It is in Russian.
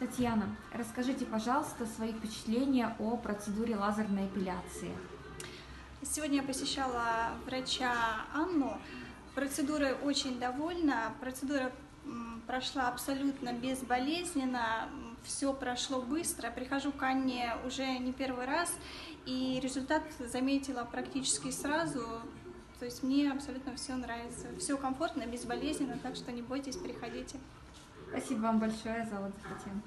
Татьяна, расскажите, пожалуйста, свои впечатления о процедуре лазерной эпиляции. Сегодня я посещала врача Анну. Процедурой очень довольна. Процедура прошла абсолютно безболезненно, все прошло быстро. Прихожу к Анне уже не первый раз, и результат заметила практически сразу. То есть мне абсолютно все нравится. Все комфортно, безболезненно, так что не бойтесь, приходите. Спасибо вам большое за отзыв, Татьяна.